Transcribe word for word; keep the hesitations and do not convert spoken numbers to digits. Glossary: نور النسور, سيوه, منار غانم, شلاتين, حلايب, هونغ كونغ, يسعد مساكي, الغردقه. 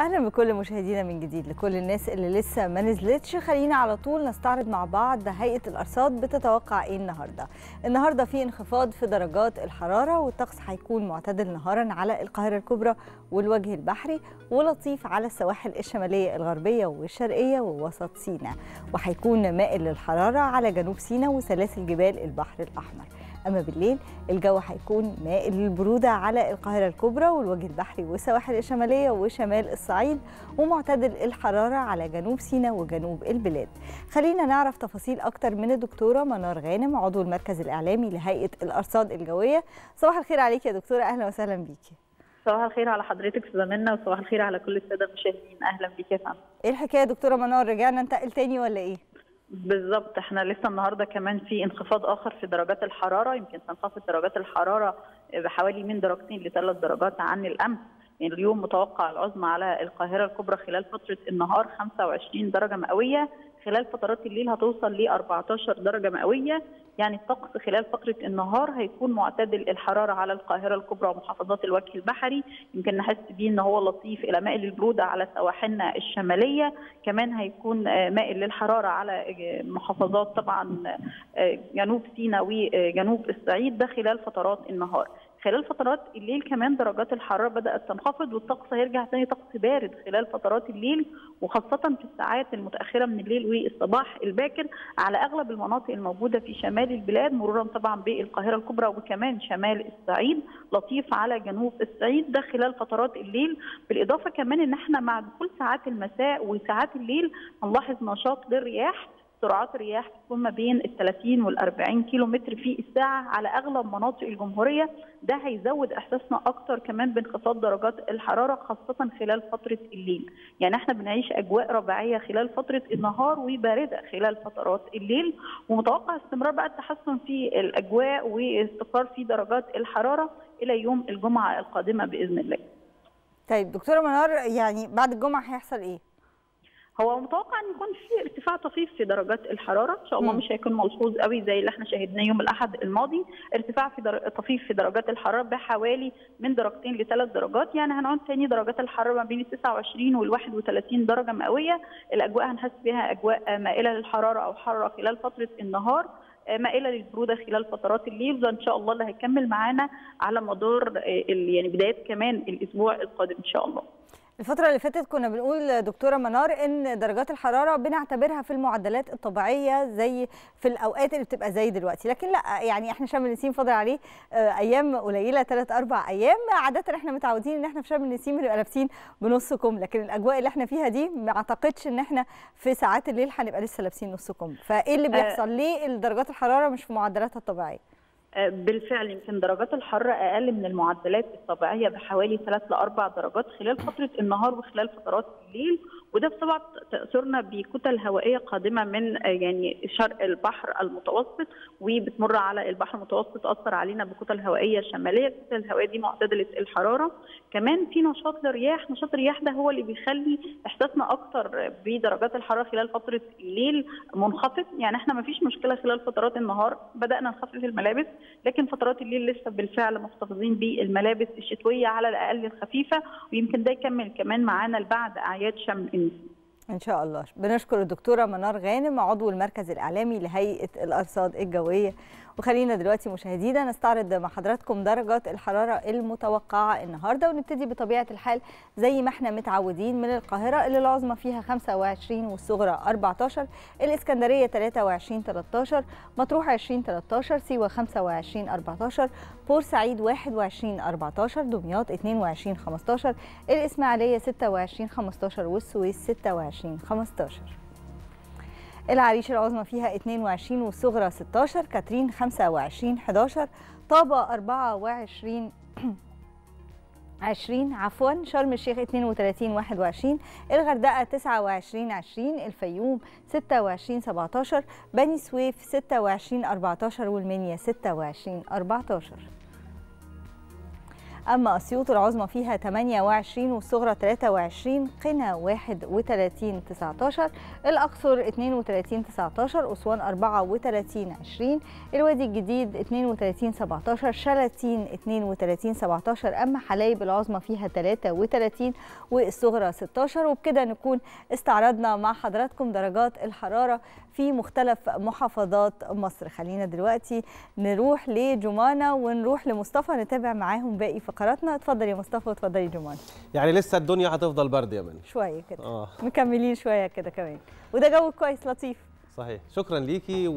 اهلا بكل مشاهدينا من جديد. لكل الناس اللي لسه ما نزلتش، خلينا على طول نستعرض مع بعض هيئه الارصاد بتتوقع ايه النهارده. النهارده في انخفاض في درجات الحراره، والطقس هيكون معتدل نهارا على القاهره الكبرى والوجه البحري، ولطيف على السواحل الشماليه الغربيه والشرقيه ووسط سيناء، وهيكون مائل للحراره على جنوب سيناء وسلاسل جبال البحر الاحمر. أما بالليل الجو هيكون مائل للبرودة على القاهرة الكبرى والوجه البحري والسواحل الشمالية وشمال الصعيد، ومعتدل الحرارة على جنوب سيناء وجنوب البلاد. خلينا نعرف تفاصيل أكتر من الدكتورة منار غانم، عضو المركز الإعلامي لهيئة الأرصاد الجوية. صباح الخير عليك يا دكتورة، أهلا وسهلا بيكي. صباح الخير على حضرتك سوزمنة، وصباح الخير على كل السادة المشاهدين. أهلا بيكي يا فندم. إيه الحكاية يا دكتورة منار، رجعنا ننتقل تاني ولا إيه؟ بالظبط، احنا لسه النهارده كمان في انخفاض اخر في درجات الحراره، يمكن تنخفض درجات الحراره بحوالي من درجتين لثلاث درجات عن الامس. يعني اليوم متوقع العظمى على القاهره الكبرى خلال فتره النهار خمسة وعشرين درجه مئويه، خلال فترات الليل هتوصل ل أربعتاشر درجه مئويه. يعني الطقس خلال فتره النهار هيكون معتدل الحراره على القاهره الكبرى ومحافظات الوجه البحري، يمكن نحس بيه ان هو لطيف الى مائل للبروده على سواحلنا الشماليه، كمان هيكون مائل للحراره على محافظات طبعا جنوب سيناء وجنوب الصعيد، ده خلال فترات النهار. خلال فترات الليل كمان درجات الحراره بدات تنخفض، والطقس هيرجع تاني طقس بارد خلال فترات الليل، وخاصه في الساعات المتاخره من الليل والصباح الباكر على اغلب المناطق الموجوده في شمال البلاد، مرورا طبعا بالقاهره الكبرى وكمان شمال الصعيد، لطيف على جنوب الصعيد، ده خلال فترات الليل. بالاضافه كمان ان احنا مع دخول ساعات المساء وساعات الليل هنلاحظ نشاط للرياح، سرعات الرياح تكون ما بين ال ثلاثين وال أربعين كيلو متر في الساعه على اغلب مناطق الجمهوريه، ده هيزود احساسنا اكتر كمان بانخفاض درجات الحراره خاصه خلال فتره الليل. يعني احنا بنعيش اجواء ربيعيه خلال فتره النهار وبارده خلال فترات الليل، ومتوقع استمرار بقى التحسن في الاجواء واستقرار في درجات الحراره الى يوم الجمعه القادمه باذن الله. طيب دكتوره منار، يعني بعد الجمعه هيحصل ايه؟ هو متوقع ان يكون في ارتفاع طفيف في درجات الحراره، ان شاء الله مش هيكون ملحوظ قوي زي اللي احنا شاهدناه يوم الاحد الماضي، ارتفاع في در... طفيف في درجات الحراره بحوالي من درجتين لثلاث درجات، يعني هنعود تاني درجات الحراره ما بين تسعة وعشرين وال واحد وثلاثين درجه مئويه، الاجواء هنحس بها اجواء مائله للحراره او حراره خلال فتره النهار، مائله للبروده خلال فترات الليل، ده ان شاء الله اللي هيكمل معانا على مدار ال... يعني بدايه كمان الاسبوع القادم ان شاء الله. الفترة اللي فاتت كنا بنقول دكتورة منار إن درجات الحرارة بنعتبرها في المعدلات الطبيعية زي في الأوقات اللي بتبقى زي دلوقتي، لكن لا، يعني إحنا شرم النسيم فاضل عليه أيام قليلة ثلاث أربع أيام، عادة إحنا متعودين إن إحنا في شرم النسيم بنبقى لابسين بنص كم، لكن الأجواء اللي إحنا فيها دي ما أعتقدش إن إحنا في ساعات الليل هنبقى لسه لابسين نص كم، فإيه اللي بيحصل؟ ليه درجات الحرارة مش في معدلاتها الطبيعية؟ بالفعل يمكن درجات الحر اقل من المعدلات الطبيعيه بحوالي ثلاث لاربع درجات خلال فتره النهار وخلال فترات الليل، وده بسبب تاثرنا بكتل هوائيه قادمه من يعني شرق البحر المتوسط وبتمر على البحر المتوسط، اثر علينا بكتل هوائيه شماليه، الكتل الهوائيه دي معتدله الحراره، كمان في نشاط للرياح، نشاط الرياح ده هو اللي بيخلي احساسنا اكتر بدرجات الحراره خلال فتره الليل منخفض. يعني احنا ما فيش مشكله خلال فترات النهار بدانا نخفف الملابس، لكن فترات الليل لسه بالفعل محتفظين بالملابس الشتويه على الاقل الخفيفه، ويمكن ده يكمل كمان معانا لبعد اعياد شم النسيم ان شاء الله. بنشكر الدكتوره منار غانم، عضو المركز الاعلامي لهيئه الارصاد الجويه. وخلينا دلوقتي مشاهدينا نستعرض مع حضراتكم درجات الحراره المتوقعه النهارده، ونبتدي بطبيعه الحال زي ما احنا متعودين من القاهره اللي العظمى فيها خمسة وعشرين والصغرى أربعتاشر، الاسكندريه ثلاثة وعشرين ثلاثتاشر، مطروح عشرين ثلاثتاشر، سيوه خمسة وعشرين أربعتاشر، بورسعيد واحد وعشرين أربعتاشر، دمياط اثنين وعشرين خمستاشر، الاسماعيليه ستة وعشرين خمستاشر، والسويس ستة وعشرين خمستاشر. العريش العظمى فيها اثنين وعشرين والصغرى ستاشر، كاترين خمسة وعشرين حداشر، طابة أربعة وعشرين عشرين عفوا، شرم الشيخ اثنين وثلاثين واحد وعشرين، الغردقه تسعة وعشرين عشرين، الفيوم ستة وعشرين سبعتاشر، بني سويف ستة وعشرين أربعتاشر، والمنيا ستة وعشرين أربعتاشر. أما أسيوط العظمى فيها ثمانية وعشرين والصغرى ثلاثة وعشرين، قنا واحد وثلاثين تسعتاشر، الأقصر اثنين وثلاثين تسعتاشر، أسوان أربعة وثلاثين عشرين، الوادي الجديد اثنين وثلاثين سبعتاشر، شلاتين اثنين وثلاثين سبعتاشر، أما حلايب العظمى فيها ثلاثة وثلاثين والصغرى ستاشر. وبكده نكون استعرضنا مع حضراتكم درجات الحرارة في مختلف محافظات مصر. خلينا دلوقتي نروح لجمانة ونروح لمصطفى نتابع معاهم باقي فقراتنا. اتفضل يا مصطفى واتفضل يا جمانة. يعني لسه الدنيا هتفضل برد يا منى شويه كده. آه. مكملين شويه كده كمان، وده جو كويس لطيف. صحيح، شكرا ليكي.